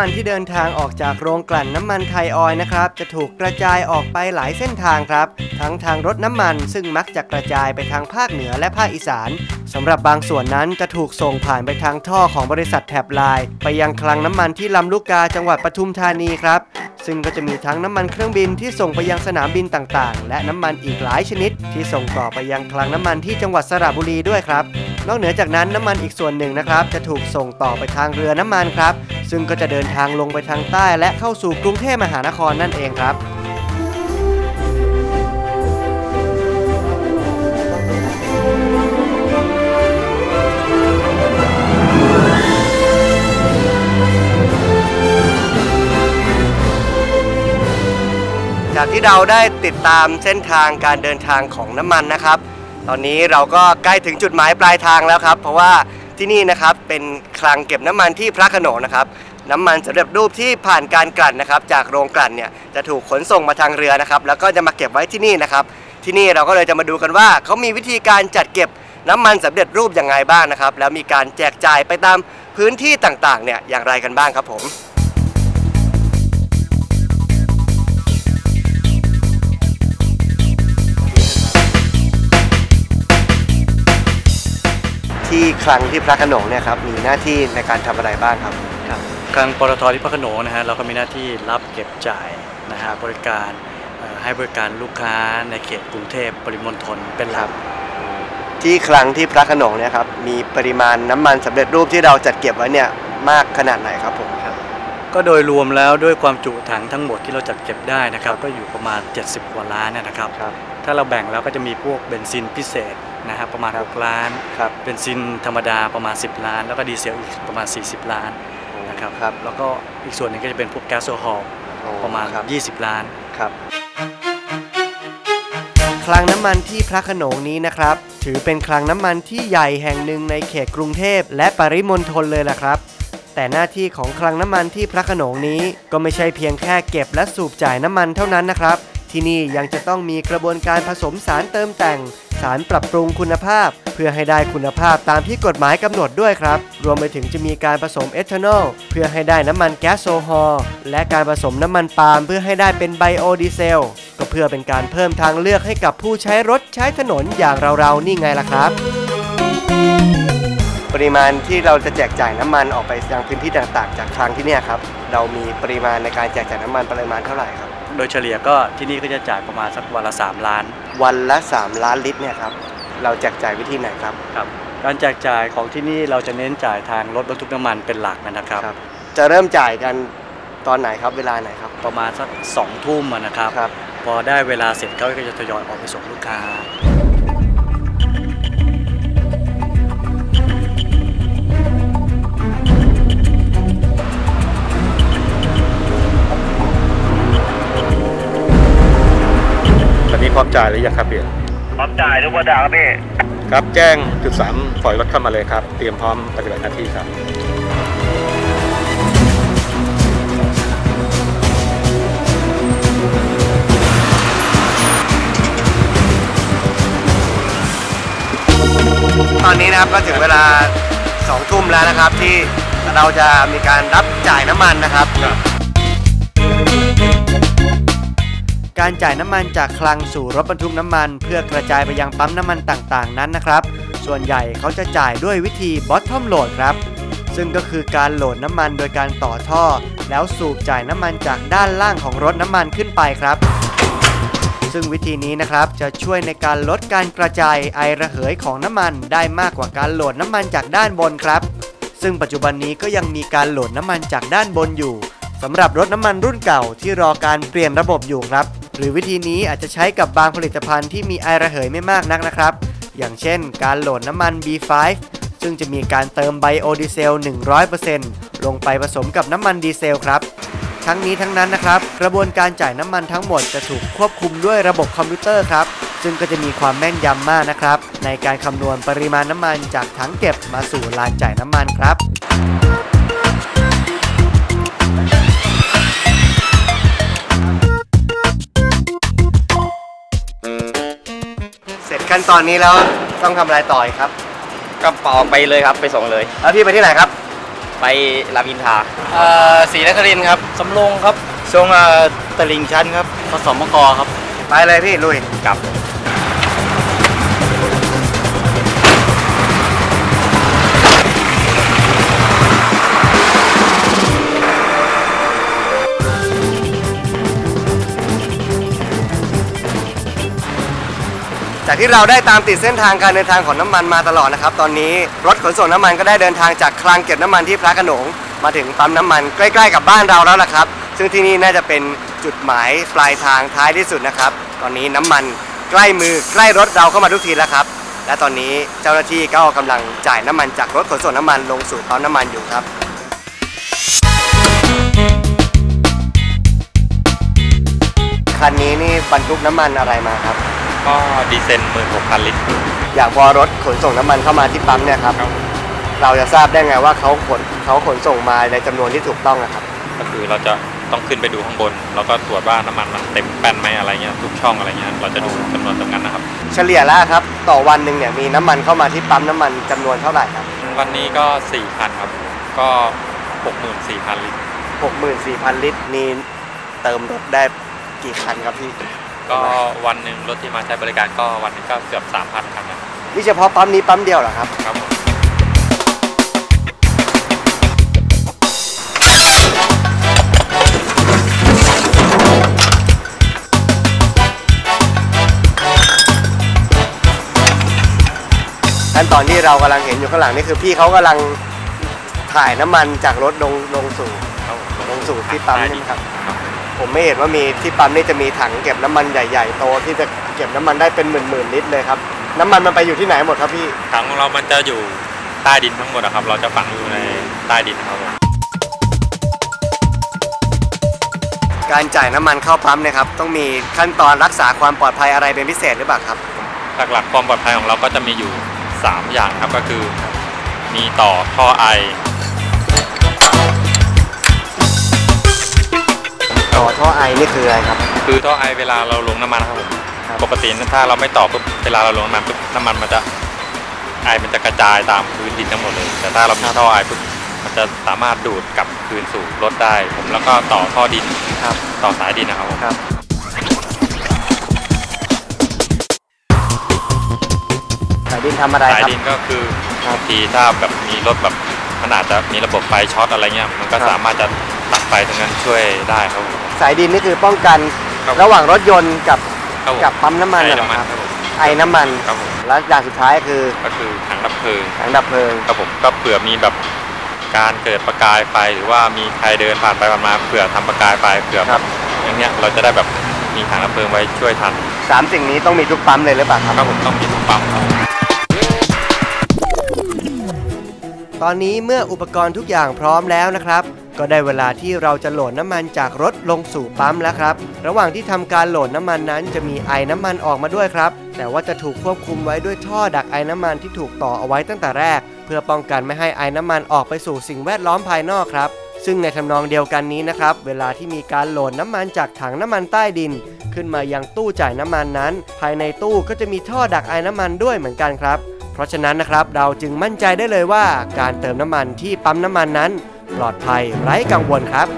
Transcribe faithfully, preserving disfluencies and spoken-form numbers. ำมันที่เดินทางออกจากโรงกลั่นน้ำมันไทยออยล์นะครับจะถูกกระจายออกไปหลายเส้นทางครับทั้งทางรถน้ำมันซึ่งมักจะกระจายไปทางภาคเหนือและภาคอีสานสำหรับบางส่วนนั้นจะถูกส่งผ่านไปทางท่อของบริษัทแถบลายไปยังคลังน้ำมันที่ลำลูกกาจังหวัดปทุมธานีครับซึ่งก็จะมีทั้งน้ำมันเครื่องบินที่ส่งไปยังสนามบินต่างๆและน้ำมันอีกหลายชนิดที่ส่งต่อไปยังคลังน้ำมันที่จังหวัดสระบุรีด้วยครับนอกเหนือจากนั้นน้ำมันอีกส่วนหนึ่งนะครับจะถูกส่งต่อไปทางเรือน้ำมันครับซึ่งก็จะเดินทางลงไปทางใต้และเข้าสู่กรุงเทพมหานครนั่นเองครับจากที่เราได้ติดตามเส้นทางการเดินทางของน้ำมันนะครับตอนนี้เราก็ใกล้ถึงจุดหมายปลายทางแล้วครับเพราะว่าที่นี่นะครับเป็นคลังเก็บน้ำมันที่พระโขนงนะครับน้ำมันสำเร็จรูปที่ผ่านการกลั่นนะครับจากโรงกลั่นเนี่ยจะถูกขนส่งมาทางเรือนะครับแล้วก็จะมาเก็บไว้ที่นี่นะครับที่นี่เราก็เลยจะมาดูกันว่าเขามีวิธีการจัดเก็บน้ำมันสำเร็จรูปอย่างไรบ้างนะครับแล้วมีการแจกจ่ายไปตามพื้นที่ต่างๆเนี่ยอย่างไรกันบ้างครับผมที่คลังที่พระโขนงเนี่ยครับมีหน้าที่ในการทำอะไรบ้างครับครับคลังปตทที่พระโขนงนะฮะเราก็มีหน้าที่รับเก็บจ่ายนะฮะบริการให้บริการลูกค้าในเขตกรุงเทพปริมณฑลเป็นหลักที่คลังที่พระโขนงเนี่ยครับมีปริมาณน้ำมันสำเร็จรูปที่เราจัดเก็บไว้เนี่ยมากขนาดไหนครับผมครับก็โดยรวมแล้วด้วยความจุถังทั้งหมดที่เราจัดเก็บได้นะครับก็อยู่ประมาณเจ็ดสิบกว่าล้านนะครับถ้าเราแบ่งแล้วก็จะมีพวกเบนซินพิเศษนะครับประมาณหกล้านเบนซินธรรมดาประมาณสิบล้านแล้วก็ดีเซลอีกประมาณสี่สิบล้านนะครับแล้วก็อีกส่วนหนึ่งก็จะเป็นพวกแก๊สโซฮอลประมาณยี่สิบล้านครับคลังน้ำมันที่พระโขนงนี้นะครับถือเป็นคลังน้ำมันที่ใหญ่แห่งหนึ่งในเขตกรุงเทพและปริมณฑลเลยล่ะครับแต่หน้าที่ของคลังน้ำมันที่พระโขนงนี้ก็ไม่ใช่เพียงแค่เก็บและสูบจ่ายน้ำมันเท่านั้นนะครับที่นี่ยังจะต้องมีกระบวนการผสมสารเติมแต่งสารปรับปรุงคุณภาพเพื่อให้ได้คุณภาพตามที่กฎหมายกำหนดด้วยครับรวมไปถึงจะมีการผสมเอทานอลเพื่อให้ได้น้ำมันแก๊สโซฮอล์และการผสมน้ำมันปาล์มเพื่อให้ได้เป็นไบโอดีเซลก็เพื่อเป็นการเพิ่มทางเลือกให้กับผู้ใช้รถใช้ถนนอย่างเราๆนี่ไงล่ะครับปริมาณที่เราจะแจกจ่ายน้ำมันออกไปยังพื้นที่ต่างๆจากคลังที่นี่ครับเรามีปริมาณในการแจกจ่ายน้ำมันปริมาณเท่าไหร่ครับโดยเฉลี่ยก็ที่นี่ก็จะจ่ายประมาณสักวันละสามล้านวันละสามล้านลิตรเนี่ยครับเราแจกจ่ายวิธีไหนครับครับการแจกจ่ายของที่นี่เราจะเน้นจ่ายทางรถบรรทุกน้ำมันเป็นหลักนะครับจะเริ่มจ่ายกันตอนไหนครับเวลาไหนครับประมาณสักสองทุ่มนะครับพอได้เวลาเสร็จเขาก็จะทยอยออกไปส่งลูกค้าพร้อมจ่ายหรือยังครับพี่พร้อมจ่ายทุกวันครับพี่ครับแจ้งจุดสามปล่อยรถเข้ามาเลยครับเตรียมพร้อมปฏิบัติหน้าที่ครับตอนนี้นะครับก็ถึงเวลาสองทุ่มแล้วนะครับที่เราจะมีการรับจ่ายน้ำมันนะครับการจ่ายน้ำมันจากคลังสู่รถบรรทุกน้ำมันเพื่อกระจายไปยังปั๊มน้ำมันต่างๆนั้นนะครับส่วนใหญ่เขาจะจ่ายด้วยวิธี bottom load ครับซึ่งก็คือการโหลดน้ำมันโดยการต่อท่อแล้วสูบจ่ายน้ำมันจากด้านล่างของรถน้ำมันขึ้นไปครับซึ่งวิธีนี้นะครับจะช่วยในการลดการกระจายไอระเหยของน้ำมันได้มากกว่าการโหลดน้ำมันจากด้านบนครับซึ่งปัจจุบันนี้ก็ยังมีการโหลดน้ำมันจากด้านบนอยู่สำหรับรถน้ำมันรุ่นเก่าที่รอการเปลี่ยนระบบอยู่ครับหรือวิธีนี้อาจจะใช้กับบางผลิตภัณฑ์ที่มีไอระเหยไม่มากนักนะครับอย่างเช่นการโหลดน้ำมัน บี ไฟว์ ซึ่งจะมีการเติมไบโอดีเซล หนึ่งร้อยเปอร์เซ็นต์ ลงไปผสมกับน้ำมันดีเซลครับทั้งนี้ทั้งนั้นนะครับกระบวนการจ่ายน้ำมันทั้งหมดจะถูกควบคุมด้วยระบบคอมพิวเตอร์ครับซึ่งก็จะมีความแม่นยำมากนะครับในการคำนวณปริมาณน้ำมันจากถังเก็บมาสู่ลานจ่ายน้ำมันครับขั้นตอนนี้แล้วต้องทำอะไรต่อครับก็ปอกไปเลยครับไปส่งเลยแล้วพี่ไปที่ไหนครับ ไปรามอินทราศรีนครินทร์ครับสำโรงครับทรงตลิ่งชันครับผสมมะกอครับไปเลยพี่ลุยกลับจากที่เราได้ตามติดเส้นทางการเดินทางของน้ำมันมาตลอดนะครับตอนนี้รถขนส่งน้ำมันก็ได้เดินทางจากคลังเก็บน้ำมันที่พระโขนงมาถึงปั๊มน้ำมันใกล้ๆกับบ้านเราแล้วล่ะครับซึ่งที่นี่น่าจะเป็นจุดหมายปลายทางท้ายที่สุดนะครับตอนนี้น้ำมันใกล้มือใกล้รถเราเข้ามาทุกทีแล้วครับและตอนนี้เจ้าหน้าที่ก็กำลังจ่ายน้ำมันจากรถขนส่งน้ำมันลงสู่ปั๊มน้ำมันอยู่ครับคันนี้นี่บรรทุกน้ำมันอะไรมาครับก็ดีเซล หนึ่งหมื่นหกพัน ลิตรอยากพอรถขนส่งน้ำมันเข้ามาที่ปั๊มเนี่ยครับเราจะทราบได้ไงว่าเขาขนเขาขนส่งมาในจำนวนที่ถูกต้องนะครับก็คือเราจะต้องขึ้นไปดูข้างบนแล้วก็ตรวจว่าน้ำมันมันเต็มแป้นไหมอะไรเงี้ยทุกช่องอะไรเงี้ยเราจะดูจำนวนตรงนั้นนะครับเฉลี่ยแล้วครับต่อวันหนึ่งเนี่ยมีน้ำมันเข้ามาที่ปั๊มน้ำมันจำนวนเท่าไหร่ครับวันนี้ก็ สี่พัน ครับก็ หกหมื่นสี่พัน ลิตร หกหมื่นสี่พัน ลิตรนี่เติมรถได้กี่คันครับพี่ก็วันหนึ่งรถที่มาใช้บริการก็วันนึงก็เกือบ สามพัน คันครับนี่เฉพาะปั๊มนี้ปั๊มเดียวเหรอครับครับขั้นตอนที่เรากำลังเห็นอยู่ข้างหลังนี่คือพี่เขากำลังถ่ายน้ำมันจากรถลงลงสู่ลงสู่ที่ปั๊มนี่ครับผมไม่เห็นว่ามีที่ปั๊มนี่จะมีถังเก็บน้ำมันใหญ่ๆโตที่จะเก็บน้ำมันได้เป็นหมื่นๆลิตรเลยครับน้ำมันมันไปอยู่ที่ไหนหมดครับพี่ถังของเรามันจะอยู่ใต้ดินทั้งหมดนะครับเราจะฝังอยู่ในใต้ดินครับการจ่ายน้ำมันเข้าปั๊มนะครับต้องมีขั้นตอนรักษาความปลอดภัยอะไรเป็นพิเศษหรือเปล่าครับหลักๆความปลอดภัยของเราก็จะมีอยู่สามอย่างครับก็คือมีต่อท่อไอท่อไอนี่คืออะไรครับคือท่อไอเวลาเราลงน้ำมันครับผมปกติถ้าเราไม่ต่อปุ๊บเวลาเราลงน้ำปุ๊บน้ำมันมันจะไอมันจะกระจายตามพื้นดินทั้งหมดเลยแต่ถ้าเรามีท่อไอปุ๊บมันจะสามารถดูดกลับคืนสู่รถได้ผมแล้วก็ต่อท่อดินครับต่อสายดินนะครับผมสายดินทำอะไรครับสายดินก็คือบางทีถ้าแบบมีรถแบบมันอาจจะมีระบบไฟช็อตอะไรเงี้ยมันก็สามารถจะตัดไฟตรงนั้นช่วยได้ครับสายดินนี่คือป้องกันระหว่างรถยนต์กับกับปั๊มน้ำมันนะครับไอน้ำมันและอย่างสุดท้ายคือก็คือถังดับเพลิงถังดับเพลิงครับผมก็เผื่อมีแบบการเกิดประกายไฟหรือว่ามีใครเดินผ่านไปผ่านมาเผื่อทำประกายไฟเผื่อแบบอย่างเงี้ยเราจะได้แบบมีถังดับเพลิงไว้ช่วยทันสามสิ่งนี้ต้องมีทุกปั๊มเลยหรือเปล่าครับครับผมต้องมีทุกปั๊มตอนนี้เมื่ออุปกรณ์ทุกอย่างพร้อมแล้วนะครับก็ได้เวลาที่เราจะโหลดน้ำมันจากรถลงสู่ปั๊มแล้วครับระหว่างที่ทำการโหลดน้ำมันนั้นจะมีไอน้ำมันออกมาด้วยครับแต่ว่าจะถูกควบคุมไว้ด้วยท่อดักไอน้ำมันที่ถูกต่อเอาไว้ตั้งแต่แรกเพื่อป้องกันไม่ให้ไอน้ำมันออกไปสู่สิ่งแวดล้อมภายนอกครับซึ่งในทำนองเดียวกันนี้นะครับเวลาที่มีการโหลดน้ำมันจากถังน้ำมันใต้ดินขึ้นมายังตู้จ่ายน้ำมันนั้นภายในตู้ก็จะมีท่อดักไอน้ำมันด้วยเหมือนกันครับเพราะฉะนั้นนะครับเราจึงมั่นใจได้เลยว่าการเติมน้ำมันที่ปั๊มน้ำมันนั้นปลอดภัยไร้กังวลครับ